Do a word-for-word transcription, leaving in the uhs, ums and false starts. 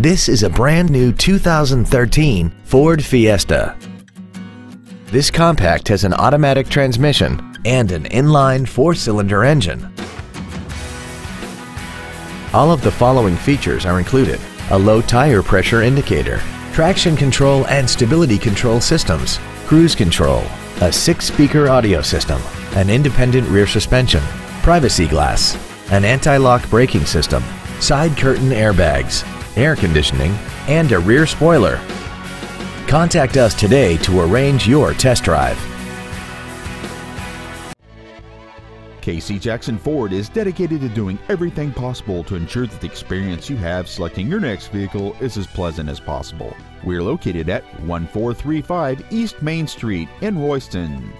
This is a brand new two thousand thirteen Ford Fiesta. This compact has an automatic transmission and an inline four-cylinder engine. All of the following features are included: a low tire pressure indicator, traction control and stability control systems, cruise control, a six-speaker audio system, an independent rear suspension, privacy glass, an anti-lock braking system, side curtain airbags, air conditioning, and a rear spoiler. Contact us today to arrange your test drive. Casey Jackson Ford is dedicated to doing everything possible to ensure that the experience you have selecting your next vehicle is as pleasant as possible. We're located at one four three five East Main Street in Royston.